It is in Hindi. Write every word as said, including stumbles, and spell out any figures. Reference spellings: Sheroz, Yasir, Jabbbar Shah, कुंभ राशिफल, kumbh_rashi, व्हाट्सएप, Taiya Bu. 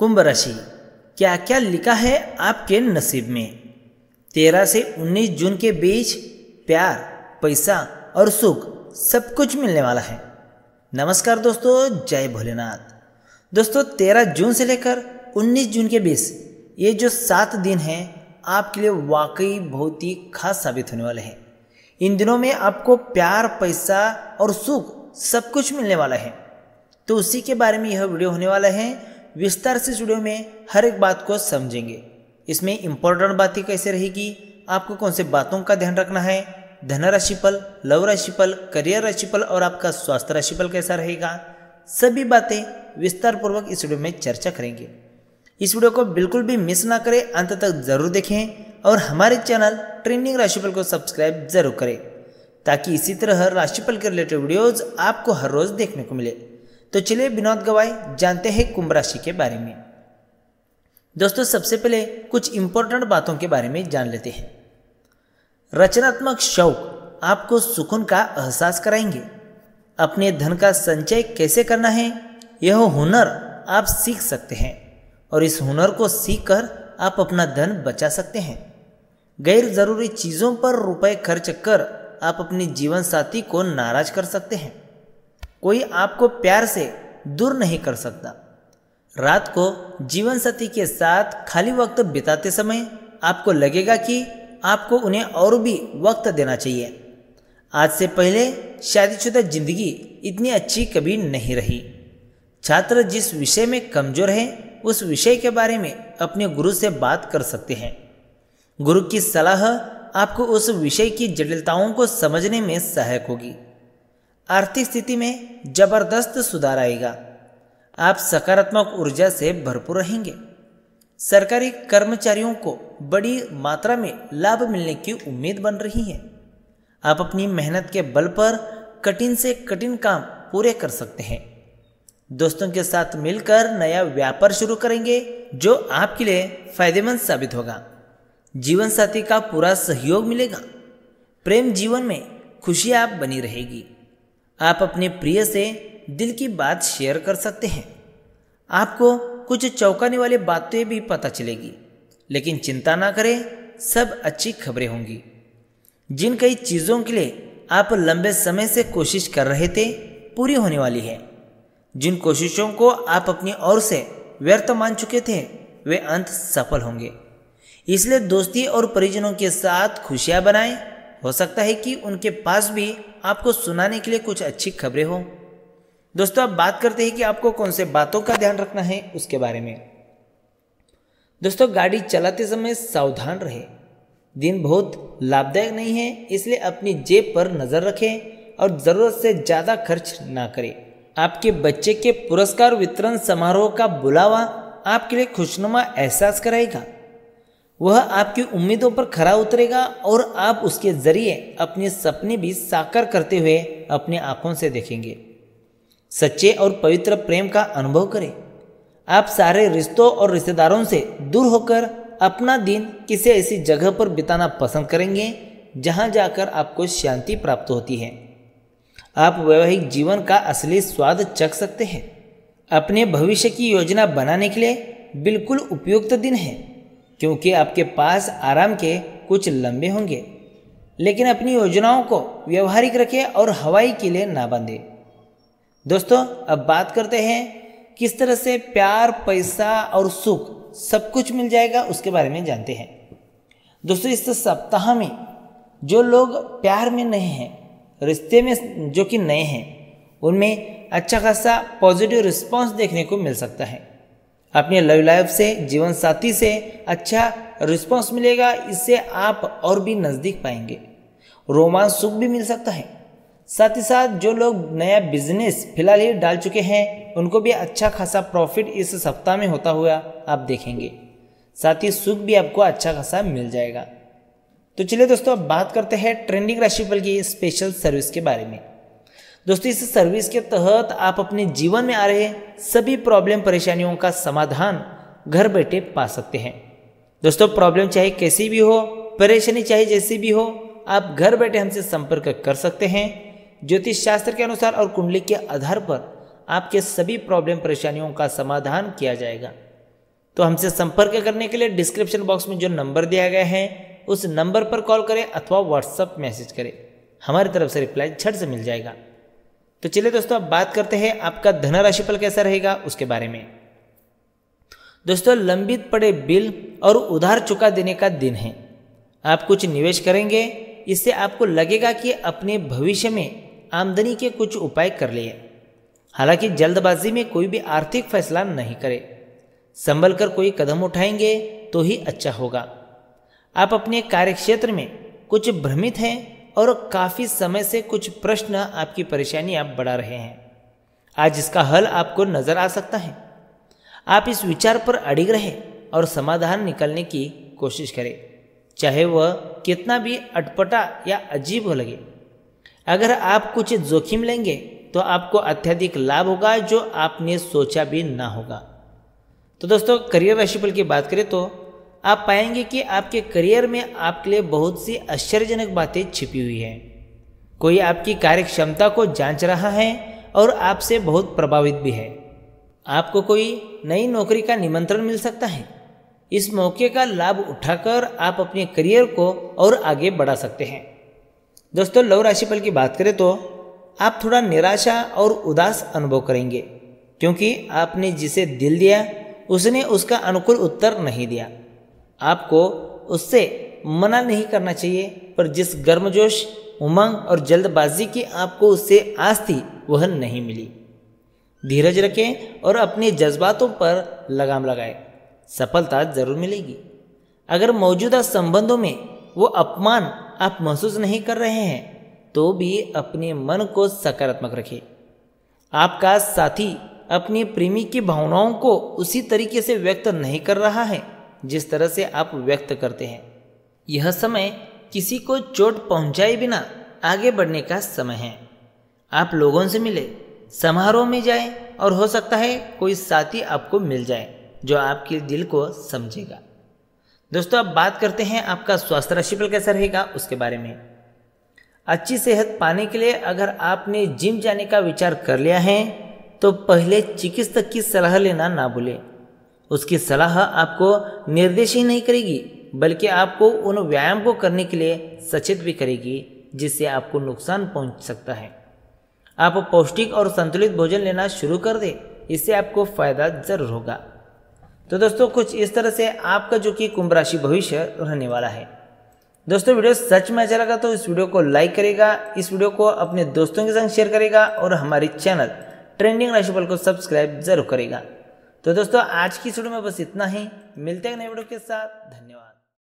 कुंभ राशि, क्या क्या लिखा है आपके नसीब में। तेरह से उन्नीस जून के बीच प्यार, पैसा और सुख सब कुछ मिलने वाला है। नमस्कार दोस्तों, जय भोलेनाथ। दोस्तों तेरह जून से लेकर उन्नीस जून के बीच ये जो सात दिन हैं आपके लिए वाकई बहुत ही खास साबित होने वाले हैं। इन दिनों में आपको प्यार, पैसा और सुख सब कुछ मिलने वाला है, तो उसी के बारे में यह वीडियो होने वाला है। विस्तार से वीडियो में हर एक बात को समझेंगे। इसमें इम्पोर्टेंट बातें कैसे रहेगी, आपको कौन से बातों का ध्यान रखना है, धन राशिफल, लव राशिफल, करियर राशिफल और आपका स्वास्थ्य राशिफल कैसा रहेगा, सभी बातें विस्तार पूर्वक इस वीडियो में चर्चा करेंगे। इस वीडियो को बिल्कुल भी मिस ना करें, अंत तक जरूर देखें और हमारे चैनल ट्रेंडिंग राशिफल को सब्सक्राइब जरूर करें, ताकि इसी तरह राशिफल के रिलेटेड वीडियोज आपको हर रोज देखने को मिले। तो चलिए बिना गवाए जानते हैं कुंभ राशि के बारे में। दोस्तों सबसे पहले कुछ इंपॉर्टेंट बातों के बारे में जान लेते हैं। रचनात्मक शौक आपको सुकून का एहसास कराएंगे। अपने धन का संचय कैसे करना है यह हुनर आप सीख सकते हैं और इस हुनर को सीखकर आप अपना धन बचा सकते हैं। गैर जरूरी चीज़ों पर रुपए खर्च कर आप अपने जीवन साथी को नाराज कर सकते हैं। कोई आपको प्यार से दूर नहीं कर सकता। रात को जीवन साथी के साथ खाली वक्त बिताते समय आपको लगेगा कि आपको उन्हें और भी वक्त देना चाहिए। आज से पहले शादीशुदा जिंदगी इतनी अच्छी कभी नहीं रही। छात्र जिस विषय में कमजोर है उस विषय के बारे में अपने गुरु से बात कर सकते हैं। गुरु की सलाह आपको उस विषय की जटिलताओं को समझने में सहायक होगी। आर्थिक स्थिति में जबरदस्त सुधार आएगा। आप सकारात्मक ऊर्जा से भरपूर रहेंगे। सरकारी कर्मचारियों को बड़ी मात्रा में लाभ मिलने की उम्मीद बन रही है। आप अपनी मेहनत के बल पर कठिन से कठिन काम पूरे कर सकते हैं। दोस्तों के साथ मिलकर नया व्यापार शुरू करेंगे जो आपके लिए फायदेमंद साबित होगा। जीवन साथी का पूरा सहयोग मिलेगा। प्रेम जीवन में खुशियां बनी रहेगी। आप अपने प्रिय से दिल की बात शेयर कर सकते हैं। आपको कुछ चौंकाने वाली बातें भी पता चलेगी, लेकिन चिंता ना करें, सब अच्छी खबरें होंगी। जिन कई चीज़ों के लिए आप लंबे समय से कोशिश कर रहे थे पूरी होने वाली है। जिन कोशिशों को आप अपनी ओर से व्यर्थ मान चुके थे वे अंत सफल होंगे। इसलिए दोस्ती और परिजनों के साथ खुशियाँ बनाएं। हो सकता है कि उनके पास भी आपको सुनाने के लिए कुछ अच्छी खबरें हो। दोस्तों अब बात करते हैं कि आपको कौन से बातों का ध्यान रखना है उसके बारे में। दोस्तों गाड़ी चलाते समय सावधान रहे। दिन बहुत लाभदायक नहीं है, इसलिए अपनी जेब पर नज़र रखें और ज़रूरत से ज़्यादा खर्च ना करें। आपके बच्चे के पुरस्कार वितरण समारोह का बुलावा आपके लिए खुशनुमा एहसास कराएगा। वह आपकी उम्मीदों पर खरा उतरेगा और आप उसके जरिए अपने सपने भी साकार करते हुए अपने आँखों से देखेंगे। सच्चे और पवित्र प्रेम का अनुभव करें। आप सारे रिश्तों और रिश्तेदारों से दूर होकर अपना दिन किसी ऐसी जगह पर बिताना पसंद करेंगे जहां जाकर आपको शांति प्राप्त होती है। आप वैवाहिक जीवन का असली स्वाद चख सकते हैं। अपने भविष्य की योजना बनाने के लिए बिल्कुल उपयुक्त दिन है, क्योंकि आपके पास आराम के कुछ लम्बे होंगे। लेकिन अपनी योजनाओं को व्यवहारिक रखें और हवाई किले ना बांधें। दोस्तों अब बात करते हैं किस तरह से प्यार, पैसा और सुख सब कुछ मिल जाएगा उसके बारे में जानते हैं। दोस्तों इस सप्ताह में जो लोग प्यार में नए हैं, रिश्ते में जो कि नए हैं, उनमें अच्छा खासा पॉजिटिव रिस्पॉन्स देखने को मिल सकता है। अपने लव लाइफ से, जीवन साथी से अच्छा रिस्पॉन्स मिलेगा। इससे आप और भी नज़दीक पाएंगे। रोमांस सुख भी मिल सकता है। साथ ही साथ जो लोग नया बिजनेस फिलहाल ही डाल चुके हैं उनको भी अच्छा खासा प्रॉफिट इस सप्ताह में होता हुआ आप देखेंगे। साथ ही सुख भी आपको अच्छा खासा मिल जाएगा। तो चलिए दोस्तों अब बात करते हैं ट्रेंडिंग राशिफल की स्पेशल सर्विस के बारे में। दोस्तों इस सर्विस के तहत आप अपने जीवन में आ रहे सभी प्रॉब्लम परेशानियों का समाधान घर बैठे पा सकते हैं। दोस्तों प्रॉब्लम चाहे कैसी भी हो, परेशानी चाहे जैसी भी हो, आप घर बैठे हमसे संपर्क कर सकते हैं। ज्योतिष शास्त्र के अनुसार और कुंडली के आधार पर आपके सभी प्रॉब्लम परेशानियों का समाधान किया जाएगा। तो हमसे संपर्क करने के लिए डिस्क्रिप्शन बॉक्स में जो नंबर दिया गया है उस नंबर पर कॉल करें अथवा व्हाट्सएप मैसेज करें, हमारी तरफ से रिप्लाई झट से मिल जाएगा। तो चलिए दोस्तों अब बात करते हैं आपका धन राशिफल कैसा रहेगा उसके बारे में। दोस्तों लंबित पड़े बिल और उधार चुका देने का दिन है। आप कुछ निवेश करेंगे, इससे आपको लगेगा कि अपने भविष्य में आमदनी के कुछ उपाय कर लिए। हालांकि जल्दबाजी में कोई भी आर्थिक फैसला नहीं करें, संभल कर कोई कदम उठाएंगे तो ही अच्छा होगा। आप अपने कार्यक्षेत्र में कुछ भ्रमित हैं और काफ़ी समय से कुछ प्रश्न आपकी परेशानी आप बढ़ा रहे हैं, आज इसका हल आपको नजर आ सकता है। आप इस विचार पर अड़िग रहें और समाधान निकालने की कोशिश करें, चाहे वह कितना भी अटपटा या अजीब हो लगे। अगर आप कुछ जोखिम लेंगे तो आपको अत्यधिक लाभ होगा जो आपने सोचा भी ना होगा। तो दोस्तों करियर राशिफल की बात करें तो आप पाएंगे कि आपके करियर में आपके लिए बहुत सी आश्चर्यजनक बातें छिपी हुई हैं। कोई आपकी कार्यक्षमता को जांच रहा है और आपसे बहुत प्रभावित भी है। आपको कोई नई नौकरी का निमंत्रण मिल सकता है। इस मौके का लाभ उठाकर आप अपने करियर को और आगे बढ़ा सकते हैं। दोस्तों लव राशिफल की बात करें तो आप थोड़ा निराशा और उदास अनुभव करेंगे, क्योंकि आपने जिसे दिल दिया उसने उसका अनुकूल उत्तर नहीं दिया। आपको उससे मना नहीं करना चाहिए, पर जिस गर्मजोश, उमंग और जल्दबाजी की आपको उससे आस थी वह नहीं मिली। धीरज रखें और अपने जज्बातों पर लगाम लगाएं, सफलता जरूर मिलेगी। अगर मौजूदा संबंधों में वो अपमान आप महसूस नहीं कर रहे हैं तो भी अपने मन को सकारात्मक रखें। आपका साथी अपने प्रेमी की भावनाओं को उसी तरीके से व्यक्त नहीं कर रहा है जिस तरह से आप व्यक्त करते हैं। यह समय किसी को चोट पहुंचाए बिना आगे बढ़ने का समय है। आप लोगों से मिले, समारोह में जाएं और हो सकता है कोई साथी आपको मिल जाए जो आपके दिल को समझेगा। दोस्तों अब बात करते हैं आपका स्वास्थ्य राशिफल कैसा रहेगा उसके बारे में। अच्छी सेहत पाने के लिए अगर आपने जिम जाने का विचार कर लिया है तो पहले चिकित्सक की सलाह लेना ना भूलें। उसकी सलाह आपको निर्देश ही नहीं करेगी, बल्कि आपको उन व्यायाम को करने के लिए सचेत भी करेगी जिससे आपको नुकसान पहुंच सकता है। आप पौष्टिक और संतुलित भोजन लेना शुरू कर दें, इससे आपको फायदा जरूर होगा। तो दोस्तों कुछ इस तरह से आपका जो कि कुंभ राशि भविष्य रहने वाला है। दोस्तों वीडियो सच में अच्छा लगा तो इस वीडियो को लाइक करेगा, इस वीडियो को अपने दोस्तों के संग शेयर करेगा और हमारे चैनल ट्रेंडिंग राशिफल को सब्सक्राइब जरूर करेगा। तो दोस्तों आज की वीडियो में बस इतना ही, मिलते हैं नए वीडियो के साथ, धन्यवाद।